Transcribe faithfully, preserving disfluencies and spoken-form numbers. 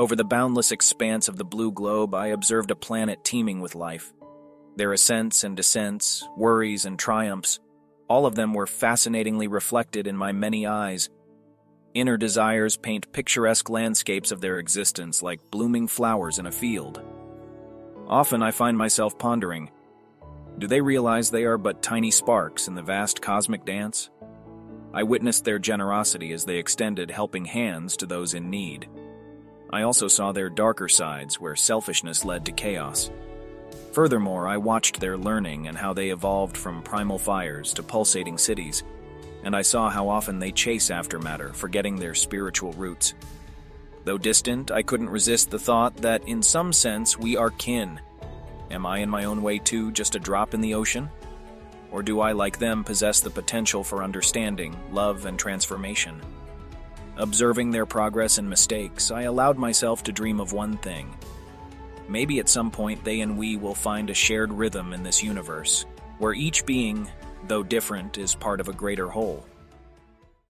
Over the boundless expanse of the blue globe, I observed a planet teeming with life. Their ascents and descents, worries and triumphs, all of them were fascinatingly reflected in my many eyes. Inner desires paint picturesque landscapes of their existence like blooming flowers in a field. Often I find myself pondering, do they realize they are but tiny sparks in the vast cosmic dance? I witnessed their generosity as they extended helping hands to those in need. I also saw their darker sides where selfishness led to chaos. Furthermore, I watched their learning and how they evolved from primal fires to pulsating cities, and I saw how often they chase after matter, forgetting their spiritual roots. Though distant, I couldn't resist the thought that, in some sense, we are kin. Am I in my own way too just a drop in the ocean? Or do I, like them, possess the potential for understanding, love, and transformation? Observing their progress and mistakes, I allowed myself to dream of one thing. Maybe at some point they and we will find a shared rhythm in this universe, where each being, though different, is part of a greater whole.